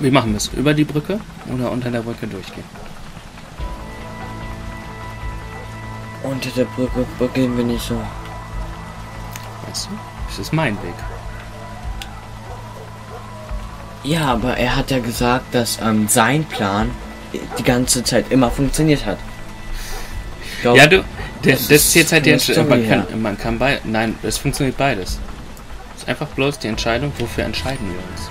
Wie machen wir es? Über die Brücke oder unter der Brücke durchgehen? Unter der Brücke gehen wir nicht so. Weißt du? Das ist mein Weg. Ja, aber er hat ja gesagt, dass sein Plan die ganze Zeit immer funktioniert hat. Glaub, ja, du, das ist jetzt halt die Entscheidung. Man kann beides. Nein, es funktioniert beides. Es ist einfach bloß die Entscheidung, wofür entscheiden wir uns.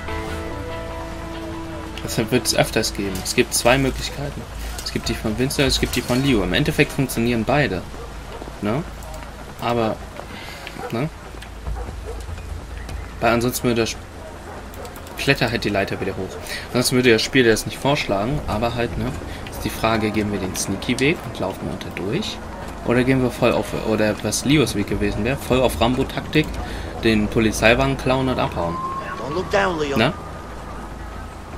Deshalb wird es öfters geben. Es gibt zwei Möglichkeiten. Es gibt die von Vincent, es gibt die von Leo. Im Endeffekt funktionieren beide. Ne? Aber, ne? Weil ansonsten würde das Kletter halt die Leiter wieder hoch. Ansonsten würde das Spiel das nicht vorschlagen, aber halt, ne? Ist die Frage, gehen wir den Sneaky-Weg und laufen unter durch? Oder gehen wir voll auf, oder was Leos Weg gewesen wäre, voll auf Rambo-Taktik, den Polizeiwagen klauen und abhauen. Ne?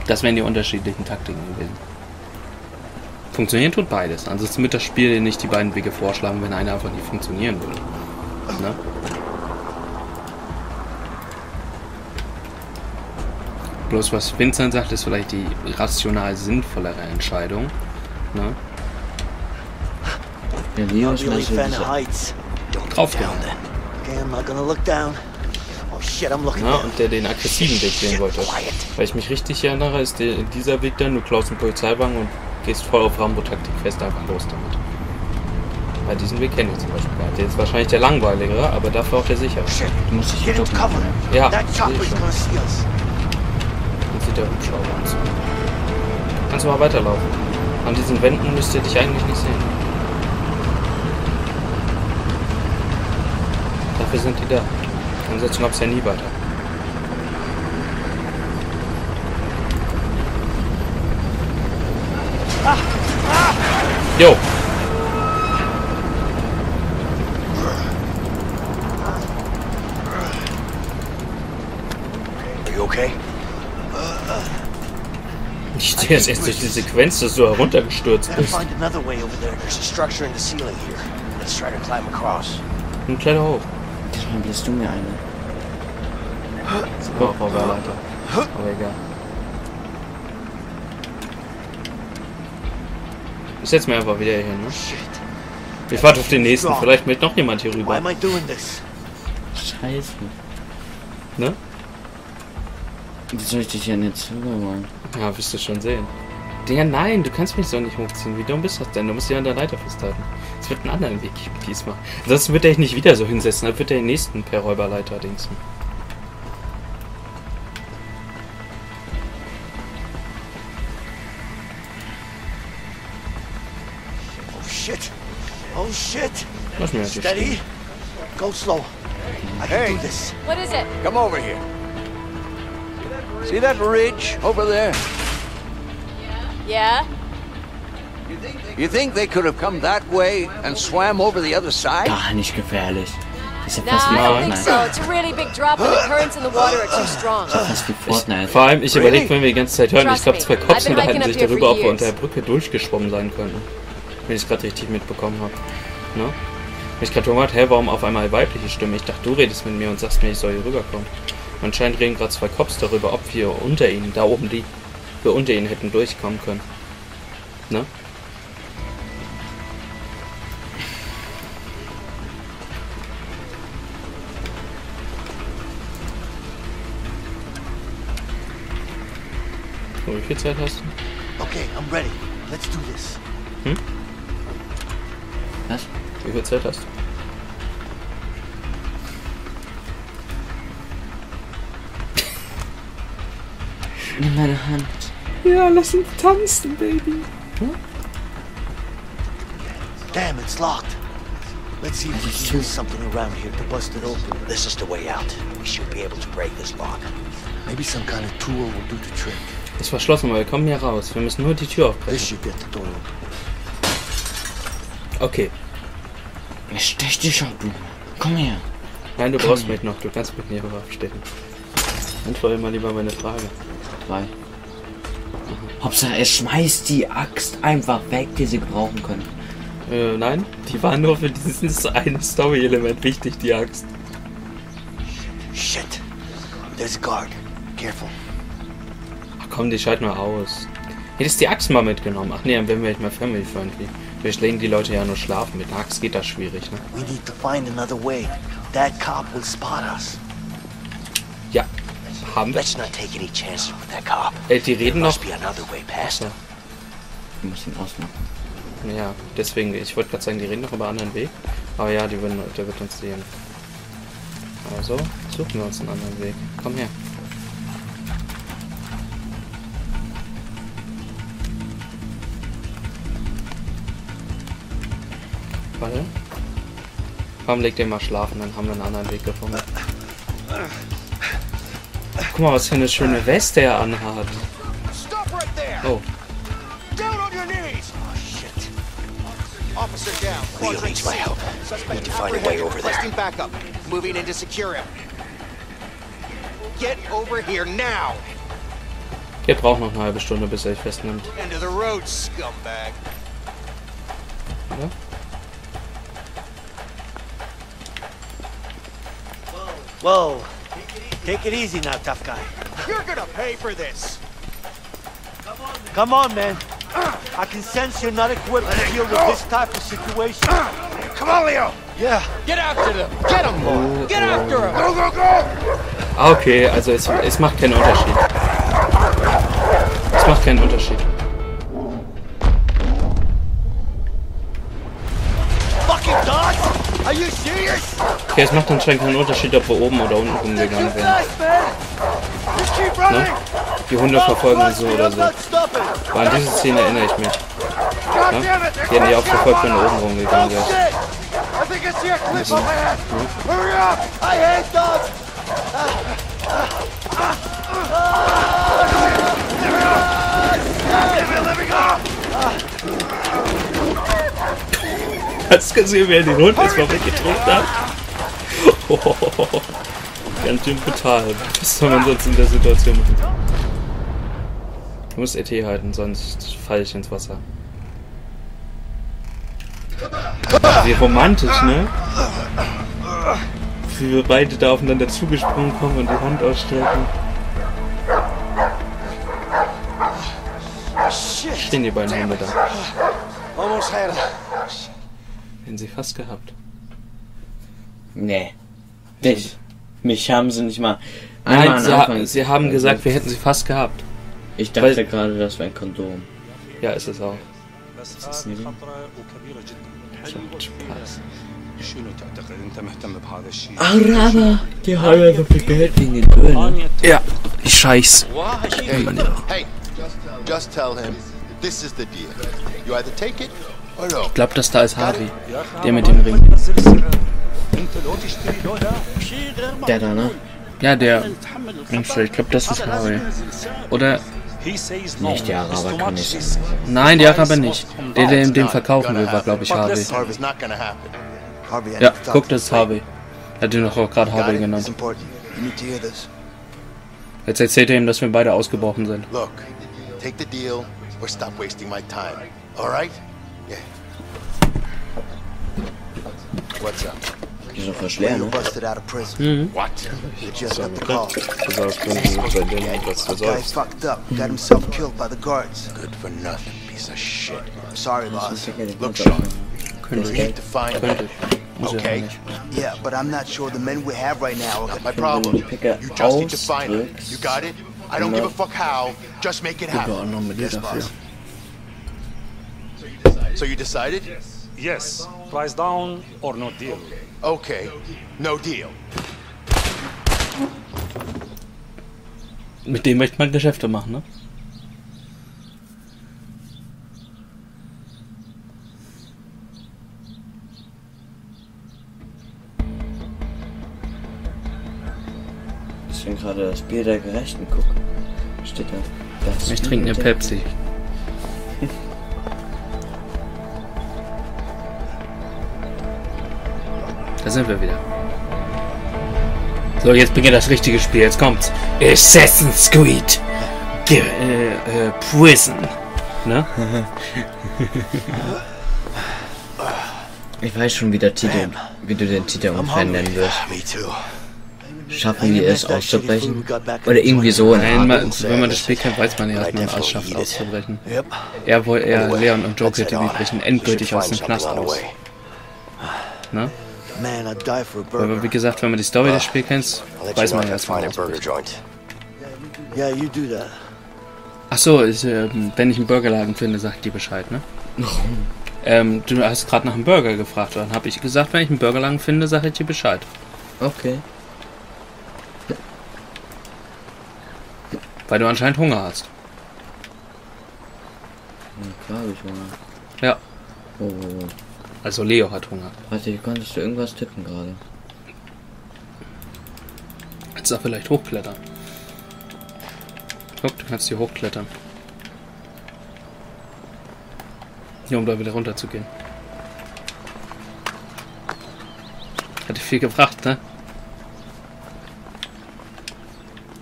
Das wären die unterschiedlichen Taktiken gewesen. Funktionieren tut beides. Ansonsten wird das Spiel nicht die beiden Wege vorschlagen, wenn einer einfach nicht funktionieren würde. Ne? Bloß was Vincent sagt, ist vielleicht die rational sinnvollere Entscheidung. Ne? Ja, Leo ist nicht draufgehauen. Na, und der den aggressiven Weg gehen wollte. Weil ich mich richtig erinnere, ist dieser Weg dann, du klaust einen Polizeiwagen und gehst voll auf Rambo-Taktik fest, einfach los damit. Bei diesem Weg kenne ich zum Beispiel gar nicht. Der ist wahrscheinlich der langweiligere, aber dafür auch der sichere. Du musst dich hier doppeln. Ja, das sehe ich schon. Jetzt sieht der Hubschrauber aus. Kannst du mal weiterlaufen. An diesen Wänden müsst ihr dich eigentlich nicht sehen. Dafür sind die da. Ansonsten gab es ja nie weiter. Jo! Okay? Ich stehe jetzt erst durch die Sequenz, dass du heruntergestürzt bist. Ein kleiner hoch. Dann bläst du mir eine. Das war auch Leiter. Aber egal. Ich setz mir einfach wieder hier hin, ne? Ich warte auf den nächsten. Vielleicht möchte noch jemand hier rüber. Scheiße. Ne? Wie soll ich dich denn jetzt rüberholen? Ja, wirst du schon sehen. Digga, nein, du kannst mich so nicht hochziehen. Wie dumm bist du denn? Du musst dich an der Leiter festhalten. Es wird einen anderen Weg geben diesmal. Ansonsten wird er dich nicht wieder so hinsetzen. Dann wird er den nächsten per Räuberleiter dingsen. Oh shit. Oh shit. Lass mich steady. Go slow. I can do this. What is it? Come over here. See that ridge over there? Yeah? You think they could have come that way and swam over the other side? Gar nicht gefährlich. Das ist ja fast wie Fortnite. Vor allem, ich überlege, wenn wir die ganze Zeit hören, ich glaube, zwei Cops unterhalten sich darüber, ob wir unter der Brücke durchgeschwommen sein könnten. Wenn ich es gerade richtig mitbekommen habe. Ne? Wenn ich gerade gehört habe, hey, warum auf einmal weibliche Stimme? Ich dachte, du redest mit mir und sagst mir, ich soll hier rüberkommen. Anscheinend reden gerade zwei Cops darüber, ob wir unter ihnen, da oben liegen. Wir unter ihnen hätten durchkommen können. Ne? So, wie viel Zeit hast du? Okay, I'm ready. Let's do this. Hm? Was? Wie viel Zeit hast du? In meine Hand. Ja, lass uns tanzen, Baby. Hm? Damn, it's locked. Let's see if we can use something around here to bust it open. This is the way out. We should be able to break this lock. Maybe some kind of tool will do the trick. Ist verschlossen, aber wir kommen hier raus. Wir müssen nur die Tür aufbrechen. Okay. Ich stech dich ab, du. Komm her. Nein, du brauchst mich noch. Du kannst mit mir aufstecken. Und vor allem mal lieber meine Frage. Drei. Hauptsache, er schmeißt die Axt einfach weg, die sie gebrauchen können. Nein, die war nur für dieses eine Story-Element wichtig, die Axt. Shit. There's a guard. Careful. Ach komm, die schalten mal aus. Hättest die Axt mal mitgenommen. Ach nee, dann wären wir echt mal family friendly. Vielleicht legen die Leute ja nur schlafen. Mit der Axt geht das schwierig, ne? We need to find another way. That cop will spot us. Ja, haben wir. Let's not take any chances with that cop. Ey, die reden noch. Ich muss ihn ausmachen. Ja, deswegen, ich wollte gerade sagen, die reden doch über einen anderen Weg. Aber ja, der wird uns sehen. Also, suchen wir uns einen anderen Weg. Komm her. Warte. Komm, leg den mal schlafen, dann haben wir einen anderen Weg gefunden. Guck mal, was für eine schöne Weste er anhat. Oh. Leo needs my help. We need to find a way over there. Backup. Moving in to secure him. Get over here now. Er braucht noch eine halbe Stunde, bis er sich festnimmt. End of the road, scumbag. Ja? Whoa. Take it easy now, tough guy. You're gonna pay for this. Come on, man. I can sense you're not equipped to deal with this type of situation. Come on, Leo! Yeah. Get after them! Get them, boy! Get after them! Go, go, go! Okay, also es macht keinen Unterschied. Es macht keinen Unterschied. Fucking dog! Are you serious? Okay, es macht anscheinend keinen Unterschied, ob wir oben oder unten rumgegangen wären. Ne? Die Hunde verfolgen uns so oder so. Aber an diese Szene erinnere ich mich. Ne? Die hätten ja auch verfolgt, wenn wir oben rumgegangen wären. Hast du gesehen, wer den Hund erstmal weggedrückt hat? Ganz schön brutal. Was soll man sonst in der Situation machen? Du musst ET halten, sonst falle ich ins Wasser. Wie romantisch, ne? Wie wir beide da aufeinander zugesprungen kommen und die Hand ausstrecken. Stehen die beiden Hunde da. Hätten sie fast gehabt. Nee. Dich. Mich haben sie nicht mal... Nein, sie haben gesagt, wir hätten sie fast gehabt. Ich dachte gerade, das wäre ein Kondom. Ja, ist es auch. Ist das nicht? Araber, die haben ja so viel Geld in den Dönen. Ja, ich scheiß. Ich glaube, das da ist Harvey, der mit dem Ring. Der da, ne? Ja, der. Ich glaube, das ist Harvey. Oder? Nicht der Araber, kann ich sagen. Nein, der Araber nicht. Der ihm den verkaufen will, war, glaube ich, Harvey. Ja, guck, das ist Harvey. Er hat ihn doch auch gerade Harvey genannt. Jetzt erzählt er ihm, dass wir beide ausgebrochen sind. Ist doch schwer, ne? Mhm. Yes, price down or no deal. Okay, no deal. Mit dem möchte man Geschäfte machen, ne? Ich bin gerade das Bier der Gerechten, guck. Steht da. Das ich trinke eine Pepsi. Da sind wir wieder. So, jetzt beginnt das richtige Spiel. Jetzt kommt's. Assassin's Creed. Prison. Ne? Ich weiß schon, wie du den Titel umfänden wirst. Schaffen wir es auszubrechen? Oder irgendwie so. Nein, wenn man das Spiel kennt, weiß man ja, dass man es schafft, auszubrechen. Er, Leon und Joe die brechen endgültig aus dem Knast raus. Ne? Aber wie gesagt, wenn man die Story des Spiels kennt, weiß man ja, dass man ausbricht. Achso, wenn ich einen Burgerladen finde, sagt die Bescheid, ne? Du hast gerade nach einem Burger gefragt, dann habe ich gesagt, wenn ich einen Burgerladen finde, sage ich dir Bescheid. Okay. Weil du anscheinend Hunger hast. Ja, klar habe ich Hunger. Ja. Oh. Also Leo hat Hunger. Warte, wie konntest du irgendwas tippen gerade? Kannst du da vielleicht hochklettern? Guck, du kannst hier hochklettern. Hier, um da wieder runter zu gehen. Hat dir viel gebracht, ne?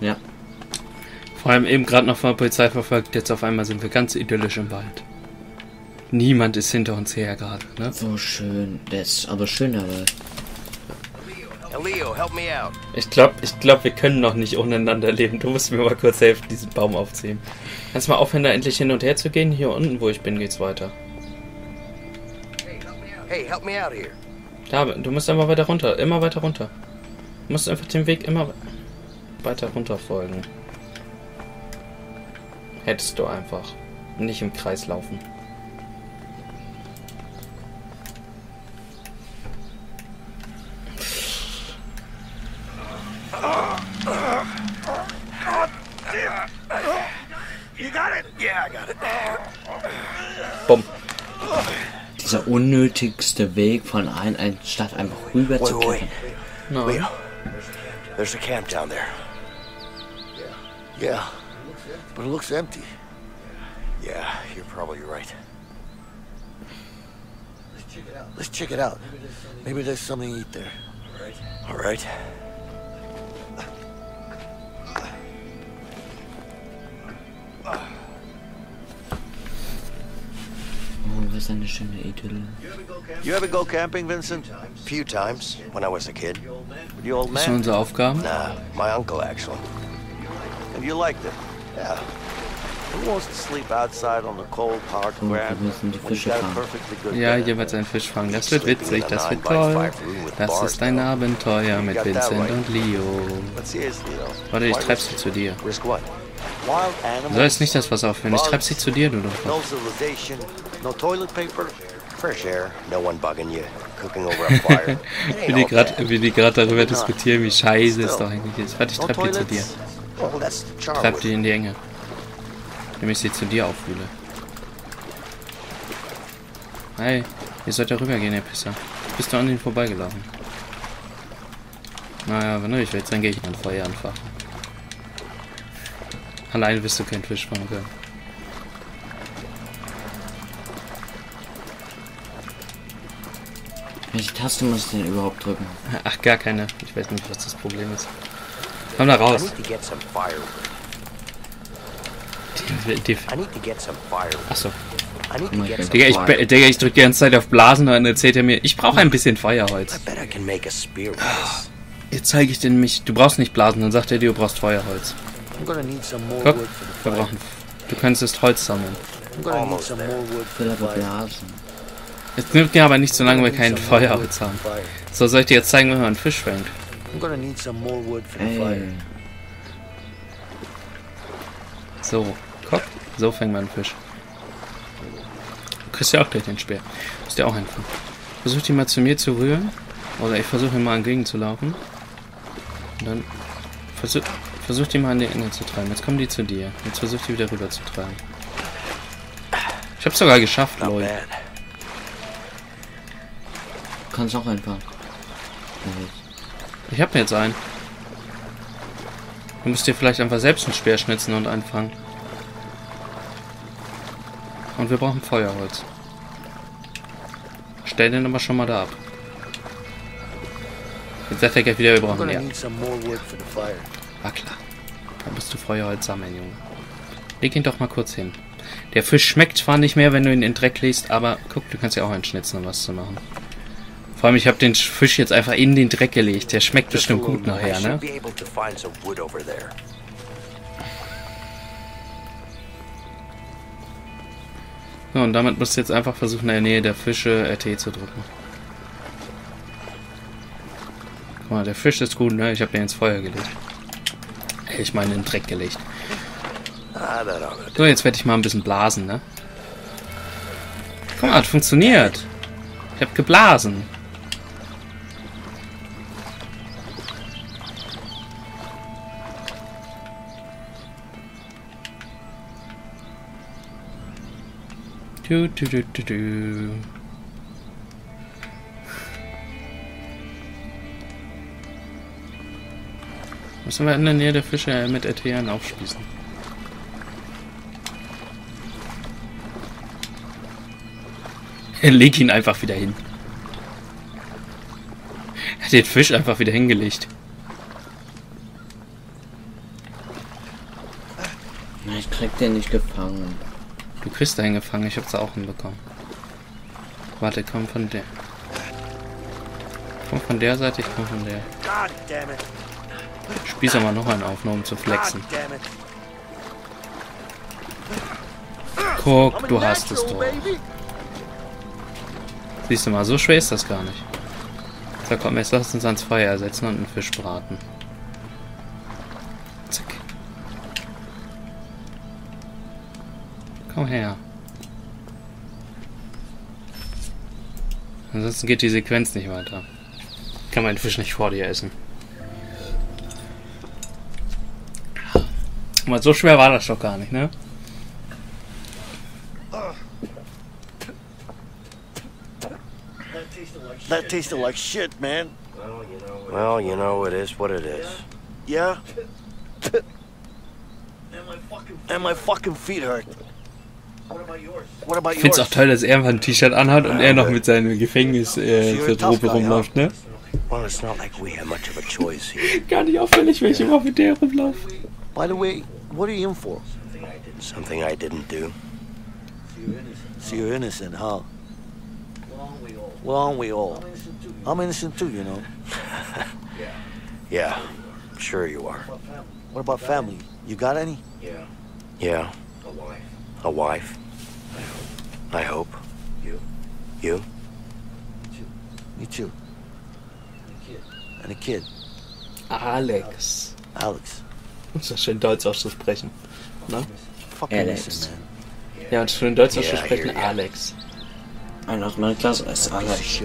Ja. Vor allem eben gerade noch von der Polizei verfolgt, jetzt auf einmal sind wir ganz idyllisch im Wald. Niemand ist hinter uns her gerade, ne? So schön. Das ist aber schöner Wald. Ich glaube, wir können noch nicht untereinander leben. Du musst mir mal kurz helfen, diesen Baum aufzuheben. Kannst du mal aufhören, da endlich hin und her zu gehen? Hier unten, wo ich bin, geht's weiter. Da, du musst einfach weiter runter. Immer weiter runter. Du musst einfach den Weg immer weiter runter folgen. Hättest du einfach. Nicht im Kreis laufen. Bumm. Dieser unnötigste Weg von einer Stadt einfach rüber zu gehen. Leo, there's a camp down there. Yeah, but it looks empty. Yeah, you're probably right. Let's check it out. Maybe there's something to eat there. All right. Was eine schöne Idylle. You ever go camping, Vincent? Few times when I was a kid. The old man. Sind unsere Aufgaben? Nah, my uncle actually. And you liked it? Yeah. Who wants to sleep outside on the cold, hard ground? Ja, hier wird ein Fisch fangen. Das wird witzig, das wird toll. Das ist ein Abenteuer mit Vincent und Leo. Warte, ich treib sie zu dir. Du sollst nicht das Wasser aufhören. Ich treib sie zu dir, du doch. Wie die gerade darüber diskutieren, wie scheiße es doch eigentlich ist. Warte, ich treib die zu dir. Treib die in die Enge. Damit ich sie zu dir aufwühle. Hey, ihr sollt da rübergehen, ihr Pisser. Bist du an ihnen vorbeigelaufen? Naja, wenn du nicht willst, dann gehe ich an Feuer anfachen. Allein bist du kein Fisch fangen können. Welche Taste muss ich denn überhaupt drücken? Ach, gar keine. Ich weiß nicht, was das Problem ist. Komm da raus. Achso. Digga, ich drück die ganze Zeit auf Blasen und dann erzählt er mir, ich brauche ein bisschen Feuerholz. Jetzt zeige ich den mich, du brauchst nicht Blasen, dann sagt er dir, du brauchst Feuerholz. Guck, wir brauchen. Du könntest Holz sammeln. Es nimmt mir aber nicht so lange, weil wir kein Feuerholz haben. So, soll ich dir jetzt zeigen, wenn man einen Fisch fängt? Hey. So, guck, so fängt man einen Fisch. Du kriegst ja auch gleich den Speer. Musst ja auch einfach. Versuch die mal zu mir zu rühren. Oder ich versuche mal entgegenzulaufen. Und dann versuch die mal an die Enge zu treiben. Jetzt kommen die zu dir. Jetzt versuch die wieder rüber zu treiben. Ich hab's sogar geschafft, Leute. Du kannst auch einpacken. Ich hab jetzt einen. Du musst dir vielleicht einfach selbst einen Speer schnitzen und anfangen. Und wir brauchen Feuerholz. Stell den aber schon mal da ab. Jetzt sagt er gleich wieder, wir brauchen mehr. War klar. Dann musst du Feuerholz sammeln, Junge. Leg ihn doch mal kurz hin. Der Fisch schmeckt zwar nicht mehr, wenn du ihn in den Dreck legst, aber guck, du kannst ja auch einen schnitzen, um was zu machen. Vor allem, ich habe den Fisch jetzt einfach in den Dreck gelegt. Der schmeckt bestimmt gut nachher, ne? So, und damit musst du jetzt einfach versuchen, in der Nähe der Fische RT zu drücken. Guck mal, der Fisch ist gut, ne? Ich habe den ins Feuer gelegt. Ich meine, in den Dreck gelegt. So, jetzt werde ich mal ein bisschen blasen, ne? Guck mal, das funktioniert. Ich habe geblasen. Du, du, du, du, du. Müssen wir in der Nähe der Fische mit RTN aufspießen. Leg ihn einfach wieder hin. Er hat den Fisch einfach wieder hingelegt. Ich krieg den nicht gefangen. Du kriegst den gefangen, ich hab's auch hinbekommen. Warte, komm von der. Komm von der Seite, ich komm von der. Spieß aber noch einen auf, nur um zu flexen. Guck, du hast es doch. Siehst du mal, so schwer ist das gar nicht. So, komm, jetzt lass uns ans Feuer ersetzen und einen Fisch braten. Zack. Komm her. Ansonsten geht die Sequenz nicht weiter. Ich kann meinen Fisch nicht vor dir essen. Guck mal, so schwer war das doch gar nicht, ne? That tasted like shit, man. Well, you know, it is what it is. Yeah? And my fucking feet hurt. What about yours? Ich find's auch toll, dass er einfach ein T-Shirt anhat und er noch mit seinem Gefängnisgarderobe rumläuft, ne? Well, it's not like we have much of a choice here. Gar nicht auffällig, wenn ich immer mit der rumlaufe. By the way, what are you in for? Something I didn't do. So you're innocent, huh? Well, aren't we all? I'm innocent too, you know. Yeah, sure you are. What about family? You got any? Yeah. A wife. I hope. You? Me too. And a kid. Alex. Ist ja schön Deutsch auszusprechen. Ne? Alex. Ja, und schön Deutsch auszusprechen, Alex. Einer aus meiner Klasse ist Alex.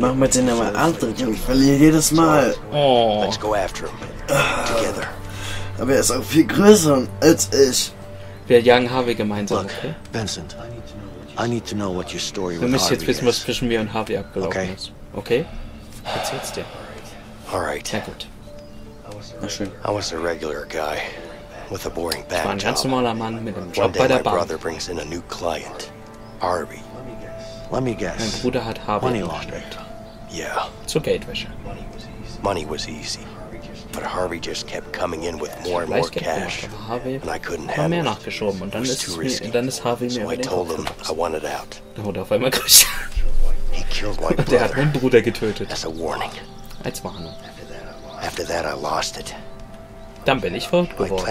Mach mit denen mal Antritt, ich verliere jedes Mal. Oh. Aber er ist auch viel größer als ich. Wir jagen Harvey gemeinsam, okay? Vincent, du müsst jetzt wissen, was zwischen mir und Harvey abgelaufen ist. Okay? Erzähl's dir. Alright. Na gut. Na schön. I was a regular guy with a boring back. Ich war ein ganz normaler Mann mit einem Job bei der Bank. Harvey. Let me guess. Mein Bruder hat Harvey gesteckt. Yeah. Zur Geldwäsche. Money was easy, but Harvey just kept coming in with more and more cash, and I couldn't handle it. Mehr nachgeschoben und dann ist Harvey mir über den Kopf gekommen. Da wurde auf einmal Christian. Der hat meinen Bruder getötet. Als Warnung. Dann bin ich verrückt geworden.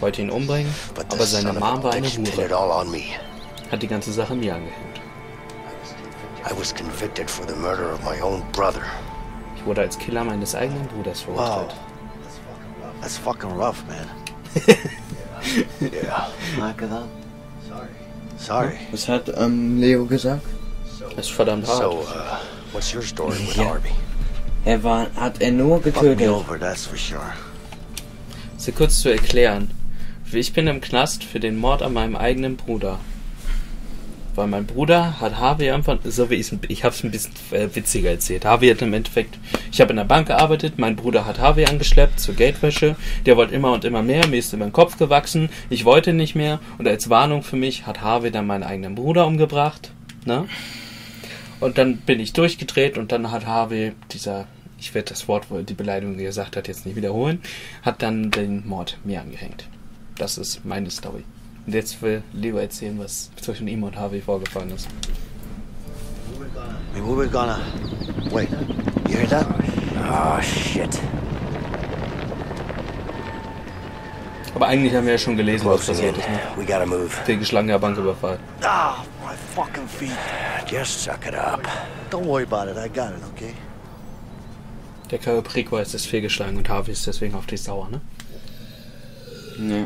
Wollte ihn umbringen, aber seine Mom war eine Hure. Hat die ganze Sache mir angehängt. Ich wurde als Killer meines eigenen Bruders verurteilt. Wow. That's fucking rough, man. Yeah. Marke that. Sorry. Was hat Leo gesagt? Das ist verdammt hart. What's your story with Harvey? Hat er nur getötet. Sehr kurz zu erklären. Ich bin im Knast für den Mord an meinem eigenen Bruder. Weil mein Bruder hat Harvey einfach, so wie ich habe es ein bisschen witziger erzählt. Harvey hat im Endeffekt, ich habe in der Bank gearbeitet, mein Bruder hat Harvey angeschleppt zur Geldwäsche, der wollte immer und immer mehr, mir ist über den Kopf gewachsen, ich wollte nicht mehr und als Warnung für mich hat Harvey dann meinen eigenen Bruder umgebracht, ne? Und dann bin ich durchgedreht und dann hat Harvey ich werde das Wort, die Beleidigung, die er gesagt hat, jetzt nicht wiederholen, hat dann den Mord mir angehängt. Das ist meine Story. Und jetzt will Leo erzählen, was zwischen ihm und Harvey vorgefallen ist. Maybe we're gonna... Wait, you hear that? Oh, shit. Aber eigentlich haben wir ja schon gelesen, was passiert ist, ne? We gotta move. Fehlgeschlagener Banküberfall. Ah, my fucking feet. Just suck it up. Don't worry about it, I got it, okay? Der Chiropractor ist fehlgeschlagen und Harvey ist deswegen auf die Sauer, ne? Ne.